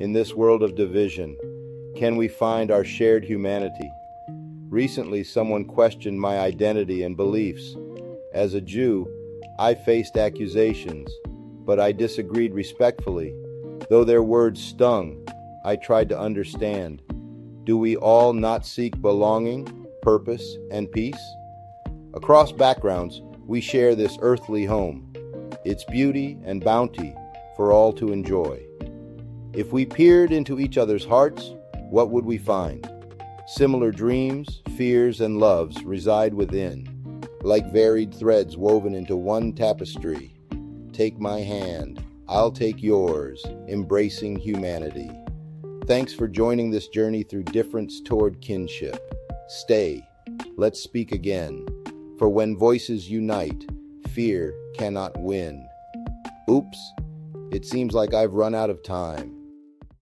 In this world of division, can we find our shared humanity? Recently, someone questioned my identity and beliefs. As a Jew, I faced accusations, but I disagreed respectfully. Though their words stung, I tried to understand. Do we all not seek belonging, purpose, and peace? Across backgrounds, we share this earthly home, its beauty and bounty for all to enjoy. If we peered into each other's hearts, what would we find? Similar dreams, fears, and loves reside within, like varied threads woven into one tapestry. Take my hand, I'll take yours, embracing humanity. Thanks for joining this journey through difference toward kinship. Stay, let's speak again. For when voices unite, fear cannot win. Oops, it seems like I've run out of time.